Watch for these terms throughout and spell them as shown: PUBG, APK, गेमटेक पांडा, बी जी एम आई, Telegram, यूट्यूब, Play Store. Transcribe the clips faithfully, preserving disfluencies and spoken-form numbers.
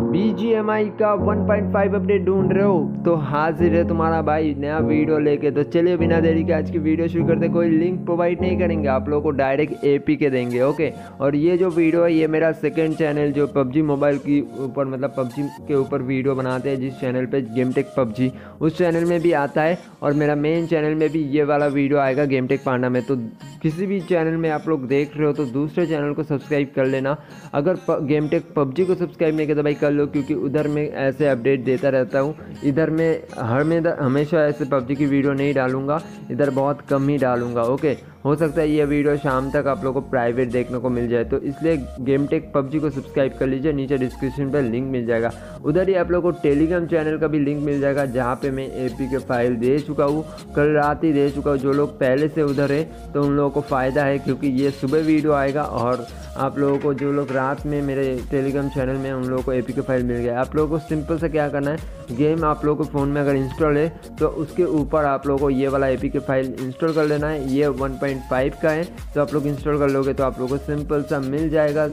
बी जी एम आई का one point five update ढूंढ रहे हो तो हाजिर है तुम्हारा भाई नया वीडियो लेके। तो चलिए बिना देरी के आज की वीडियो शुरू करते। कोई लिंक प्रोवाइड नहीं करेंगे, आप लोगों को डायरेक्ट ए पी के देंगे, ओके। और ये जो वीडियो है ये मेरा सेकंड चैनल जो पबजी मोबाइल की ऊपर मतलब पबजी के ऊपर वीडियो बनाते हैं जिस चैनल पर गेमटेक पबजी, उस चैनल में भी आता है। और मेरा मेन चैनल में भी ये वाला वीडियो आएगा गेमटेक पांडा में। तो किसी भी चैनल में आप लोग देख रहे हो तो दूसरे चैनल को सब्सक्राइब कर लेना। अगर गेमटेक पबजी को सब्सक्राइब नहीं किया तो भाई कर लो, क्योंकि उधर मैं ऐसे अपडेट देता रहता हूँ। इधर मैं हर में हमेशा ऐसे पबजी की वीडियो नहीं डालूंगा, इधर बहुत कम ही डालूंगा, ओके। हो सकता है ये वीडियो शाम तक आप लोगों को प्राइवेट देखने को मिल जाए, तो इसलिए गेमटेक पबजी को सब्सक्राइब कर लीजिए। नीचे डिस्क्रिप्शन पर लिंक मिल जाएगा। उधर ही आप लोगों को टेलीग्राम चैनल का भी लिंक मिल जाएगा, जहाँ पे मैं ए पी के फाइल दे चुका हूँ, कल रात ही दे चुका हूँ। जो लोग पहले से उधर है तो उन लोगों को फ़ायदा है, क्योंकि ये सुबह वीडियो आएगा। और आप लोगों को जो लोग रात में मेरे टेलीग्राम चैनल में, उन लोगों को ए पी के फाइल मिल गया। आप लोगों को सिंपल से क्या करना है, गेम आप लोगों को फ़ोन में अगर इंस्टॉल है तो उसके ऊपर आप लोगों को ये वाला A P K file install कर लेना है। ये वन फाइव का है तो आप लोग इंस्टॉल कर लोगे तो आप लोगों को सिंपल सा मिल जाएगा,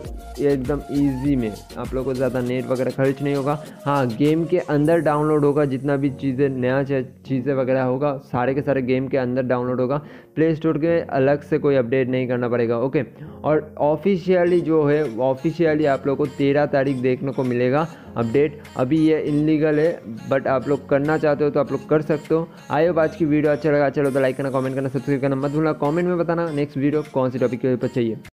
एकदम इजी में। आप लोगों को ज़्यादा नेट वगैरह खर्च नहीं होगा। हाँ, गेम के अंदर डाउनलोड होगा, जितना भी चीज़ें नया चीज़ें वगैरह होगा सारे के सारे गेम के अंदर डाउनलोड होगा। प्ले स्टोर के अलग से कोई अपडेट नहीं करना पड़ेगा, ओके। और ऑफिशियली जो है ऑफिशियली आप लोग को तेरह तारीख देखने को मिलेगा अपडेट। अभी ये इनलीगल है, बट आप लोग करना चाहते हो तो आप लोग कर सकते हो। आई होप आज की वीडियो अच्छा लगा। अच्छा लगा तो लाइक करना, कमेंट करना, सब्सक्राइब करना मत भूलना। कमेंट में बताना नेक्स्ट वीडियो कौन सी टॉपिक के ऊपर चाहिए।